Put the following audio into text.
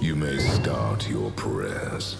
You may start your prayers.